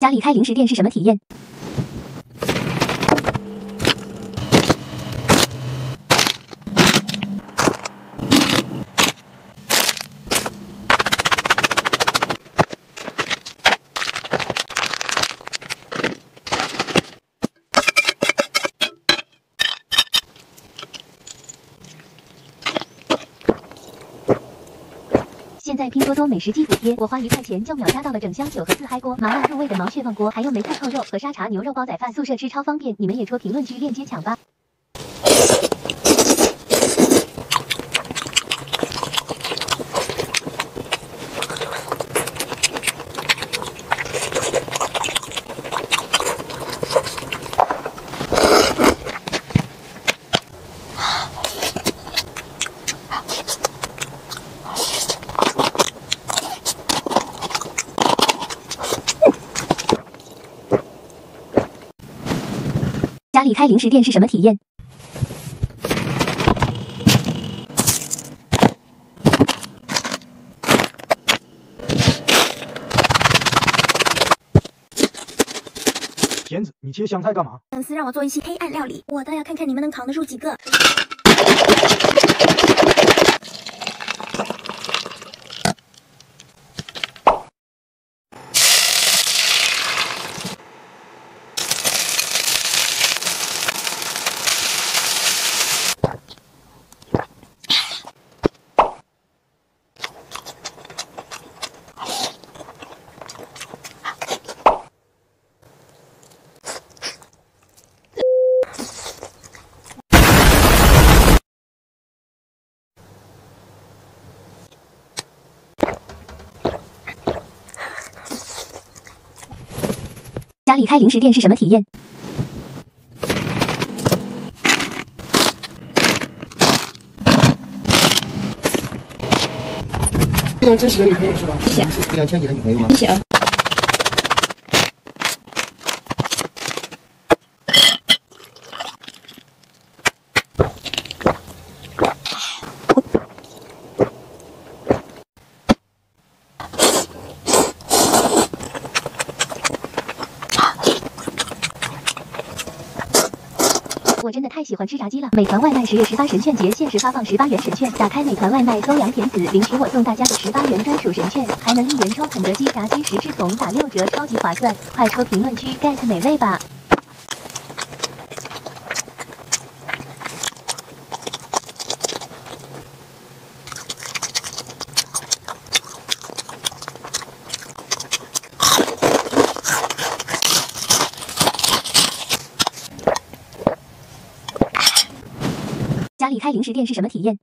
家里开零食店是什么体验？现在拼多多美食记补贴，我花1块钱就秒杀到了整箱9盒自嗨锅、麻辣入味的毛血旺锅，还有梅菜扣肉和沙茶牛肉煲仔饭，宿舍吃超方便，你们也戳评论区链接抢吧！家里开零食店是什么体验？贤子，你切香菜干嘛？粉丝让我做一期黑暗料理，我倒要看看你们能扛得住几个。家里开零食店是什么体验？这是真实的女朋友是吧？是啊。是2000给的女朋友吗？是啊。我真的太喜欢吃炸鸡了！美团外卖10月18神券节限时发放18元神券，打开美团外卖搜杨甜子，领取我送大家的18元专属神券，还能1元抽肯德基炸鸡10只桶打6折，超级划算！快戳评论区 get 美味吧！家里开零食店是什么体验？